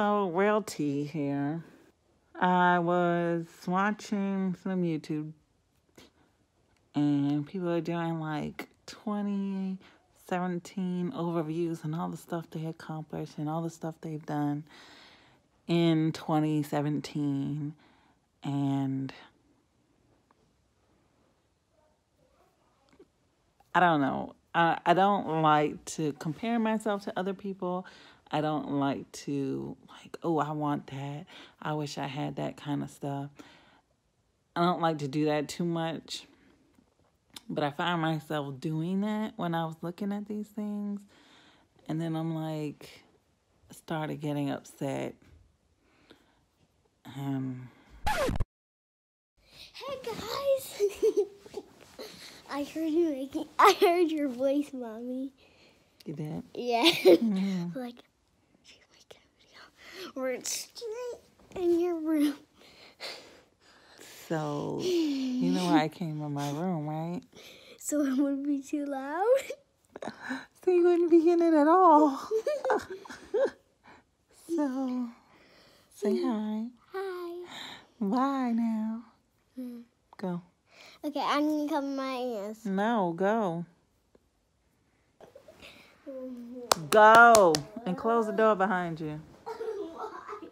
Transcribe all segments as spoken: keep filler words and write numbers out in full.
So Realty here. I was watching some YouTube and people are doing like twenty seventeen overviews and all the stuff they accomplished and all the stuff they've done in twenty seventeen. And I don't know. I, I don't like to compare myself to other people. I don't like to, like, oh, I want that. I wish I had that kind of stuff. I don't like to do that too much. But I find myself doing that when I was looking at these things. And then I'm like, started getting upset. Um. Hey, guys. I heard you making, I heard your voice, Mommy. You did? Yeah. Yeah. Like, she's making a video where it's straight in your room. So, you know why I came in my room, right? So it wouldn't be too loud? So you wouldn't be in it at all. So, say hi. Hi. Bye now. Mm. Go. Okay, I'm going to cover my ears. No, go. Go. And close the door behind you. Why?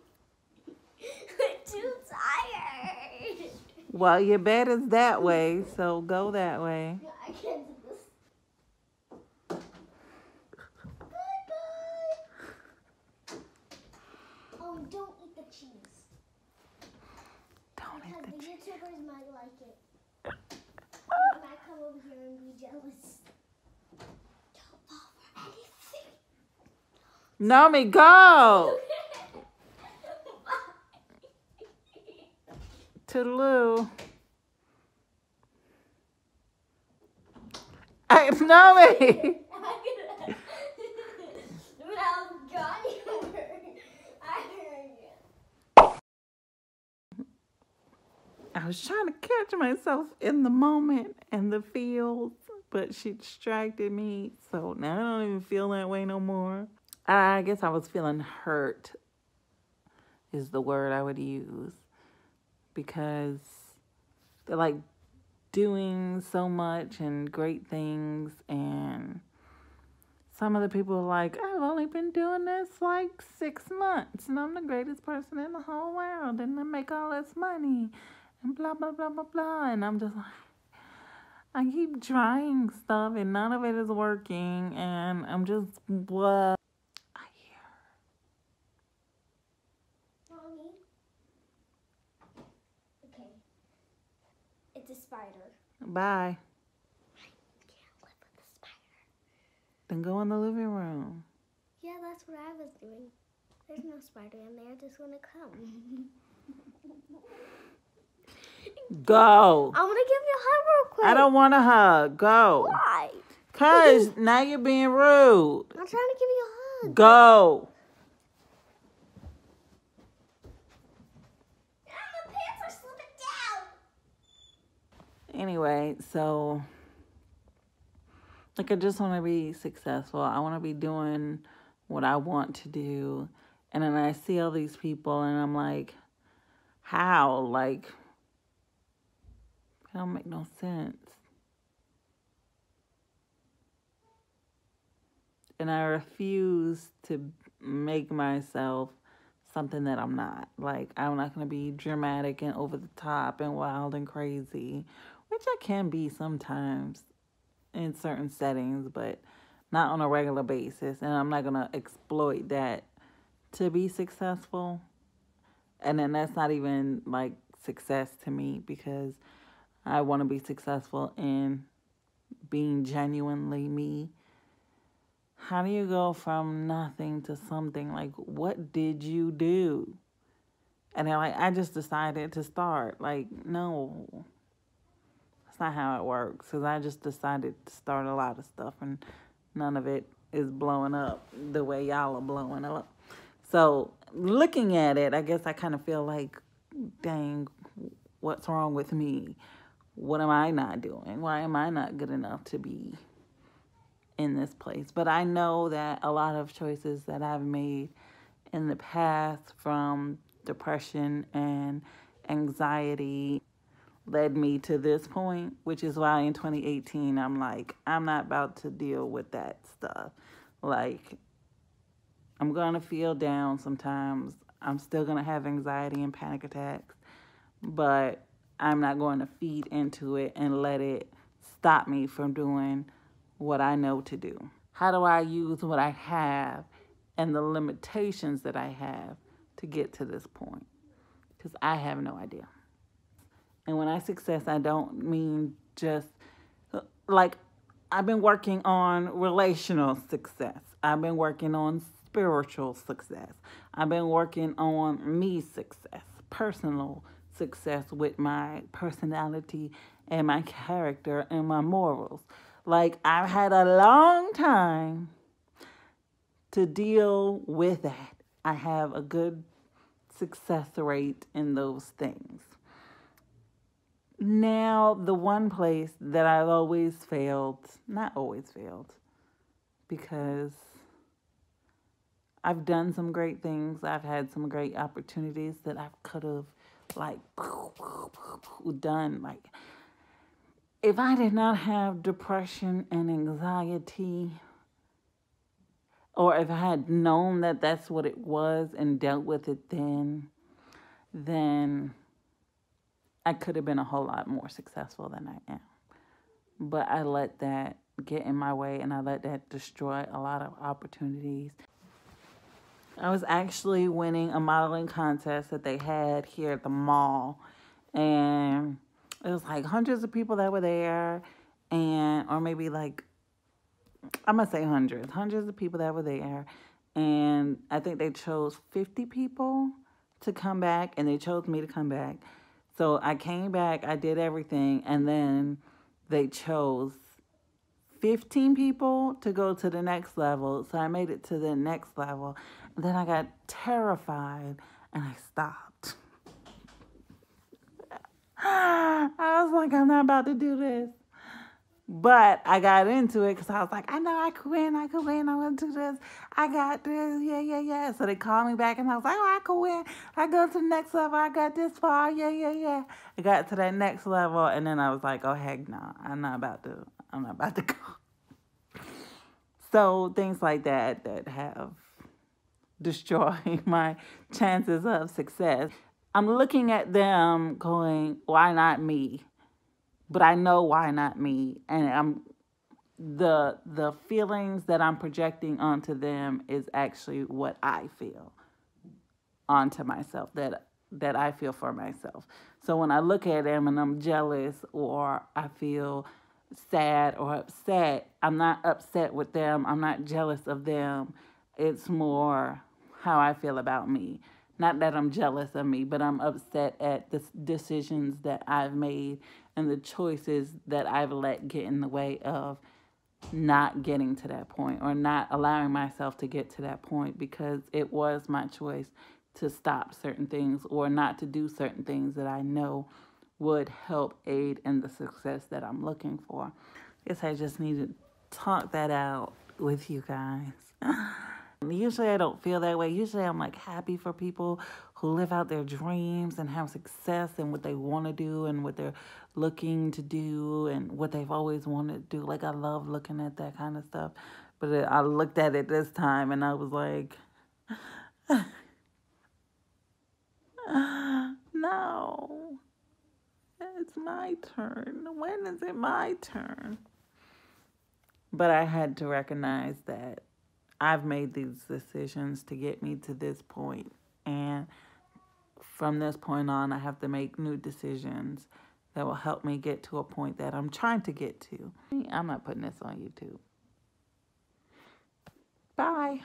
I'm too tired. Well, your bed is that way, so go that way. No, I can't do this. Bye-bye. Oh, don't eat the cheese. Don't because eat the, the cheese. Because the YouTubers might like it. They might come over here and be jealous. Don't fall for anything. Naomi, go! Toodaloo. Hey, Naomi! I was trying to catch myself in the moment and the field, but she distracted me. So now I don't even feel that way no more. I guess I was feeling hurt is the word I would use, because they're like doing so much and great things. And some of the people are like, I've only been doing this like six months and I'm the greatest person in the whole world and I make all this money. And blah, blah, blah, blah, blah. And I'm just like, I keep trying stuff and none of it is working. And I'm just, what? I hear. Mommy. Okay. It's a spider. Bye. I can't live with a spider. Then go in the living room. Yeah, that's what I was doing. There's no spider in there. Just gonna come. Go. I want to give you a hug real quick. I don't want a hug. Go. Why? Because now you're being rude. I'm trying to give you a hug. Go. Ah, my pants are slipping down. Anyway, so, like, I just want to be successful. I want to be doing what I want to do. And then I see all these people and I'm like, how? Like, it don't make no sense. And I refuse to make myself something that I'm not. Like, I'm not going to be dramatic and over the top and wild and crazy, which I can be sometimes in certain settings, but not on a regular basis. And I'm not going to exploit that to be successful. And then that's not even, like, success to me, because I want to be successful in being genuinely me. How do you go from nothing to something? Like, what did you do? And then, like, I just decided to start. Like, no. That's not how it works. Because I just decided to start a lot of stuff. And none of it is blowing up the way y'all are blowing up. So, looking at it, I guess I kind of feel like, dang, what's wrong with me? What am I not doing? Why am I not good enough to be in this place? But I know that a lot of choices that I've made in the past from depression and anxiety led me to this point, which is why in twenty eighteen, I'm like, I'm not about to deal with that stuff. Like, I'm gonna feel down sometimes. I'm still gonna have anxiety and panic attacks, but I'm not going to feed into it and let it stop me from doing what I know to do. How do I use what I have and the limitations that I have to get to this point? Because I have no idea. And when I success, I don't mean just, like, I've been working on relational success. I've been working on spiritual success. I've been working on me success, personal success with my personality and my character and my morals. Like, I've had a long time to deal with that. I have a good success rate in those things. Now, the one place that I've always failed, not always failed, because I've done some great things. I've had some great opportunities that I could have, like, done. Like, if I did not have depression and anxiety, or if I had known that that's what it was and dealt with it then, then I could have been a whole lot more successful than I am. But I let that get in my way, and I let that destroy a lot of opportunities. I was actually winning a modeling contest that they had here at the mall, and it was like hundreds of people that were there, and or maybe like, I'm going to say hundreds, hundreds of people that were there, and I think they chose fifty people to come back, and they chose me to come back. So I came back, I did everything, and then they chose fifteen people to go to the next level. So I made it to the next level. And then I got terrified and I stopped. I was like, I'm not about to do this. But I got into it because I was like, I know I could win, I could win, I'm going to do this, I got this, yeah, yeah, yeah. So they called me back and I was like, oh, I could win, I go to the next level, I got this far, yeah, yeah, yeah. I got to that next level and then I was like, oh, heck no, I'm not about to, I'm not about to go. So things like that that have destroyed my chances of success. I'm looking at them going, why not me? But I know why not me, and I'm the the feelings that I'm projecting onto them is actually what I feel onto myself, that that I feel for myself. So when I look at them and I'm jealous or I feel sad or upset, I'm not upset with them. I'm not jealous of them. It's more how I feel about me. Not that I'm jealous of me, but I'm upset at the decisions that I've made and the choices that I've let get in the way of not getting to that point or not allowing myself to get to that point, because it was my choice to stop certain things or not to do certain things that I know would help aid in the success that I'm looking for. I guess I just need to talk that out with you guys. Usually I don't feel that way. Usually I'm like happy for people who live out their dreams and have success and what they want to do and what they're looking to do and what they've always wanted to do. Like, I love looking at that kind of stuff. But it, I looked at it this time and I was like, no, it's my turn. When is it my turn? But I had to recognize that I've made these decisions to get me to this point. And from this point on, I have to make new decisions that will help me get to a point that I'm trying to get to. I'm not putting this on YouTube. Bye.